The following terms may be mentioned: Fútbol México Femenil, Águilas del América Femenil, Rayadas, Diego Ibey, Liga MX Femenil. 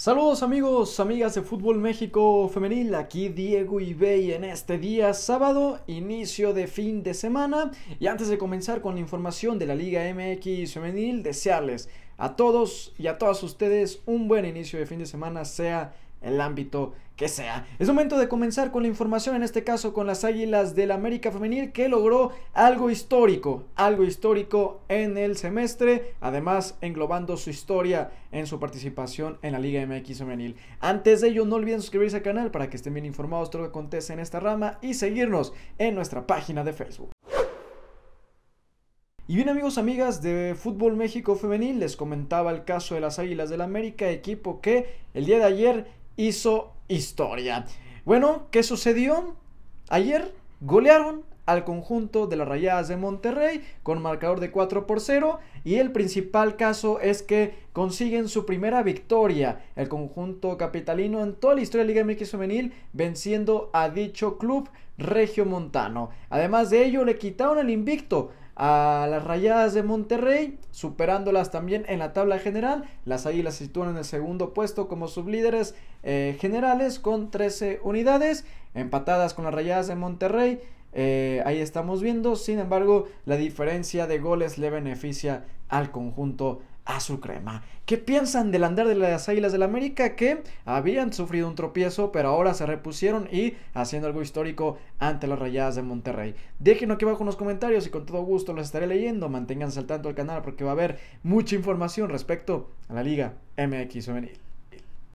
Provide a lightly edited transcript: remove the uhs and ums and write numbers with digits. Saludos amigos, amigas de Fútbol México Femenil, aquí Diego Ibey en este día sábado, inicio de fin de semana. Y antes de comenzar con la información de la Liga MX Femenil, desearles a todos y a todas ustedes un buen inicio de fin de semana, sea el ámbito que sea. Es momento de comenzar con la información, en este caso con las Águilas del América Femenil, que logró algo histórico en el semestre, además englobando su historia en su participación en la Liga MX Femenil. Antes de ello, no olviden suscribirse al canal para que estén bien informados de lo que acontece en esta rama y seguirnos en nuestra página de Facebook. Y bien amigos, amigas de Fútbol México Femenil, les comentaba el caso de las Águilas del América, equipo que el día de ayer hizo historia. Bueno, ¿qué sucedió? Ayer golearon al conjunto de las Rayadas de Monterrey con marcador de 4-0, y el principal caso es que consiguen su primera victoria el conjunto capitalino en toda la historia de Liga MX Femenil, venciendo a dicho club regiomontano. Además de ello, le quitaron el invicto a las Rayadas de Monterrey, superándolas también en la tabla general. Las Águilas se sitúan en el segundo puesto como sublíderes generales con 13 unidades, empatadas con las Rayadas de Monterrey. Ahí estamos viendo, sin embargo, la diferencia de goles le beneficia al conjunto azul crema. ¿Qué piensan del andar de las Águilas del América, que habían sufrido un tropiezo pero ahora se repusieron y haciendo algo histórico ante las Rayadas de Monterrey? Déjenlo aquí abajo en los comentarios y con todo gusto los estaré leyendo. Manténganse al tanto del canal porque va a haber mucha información respecto a la Liga MX Femenil.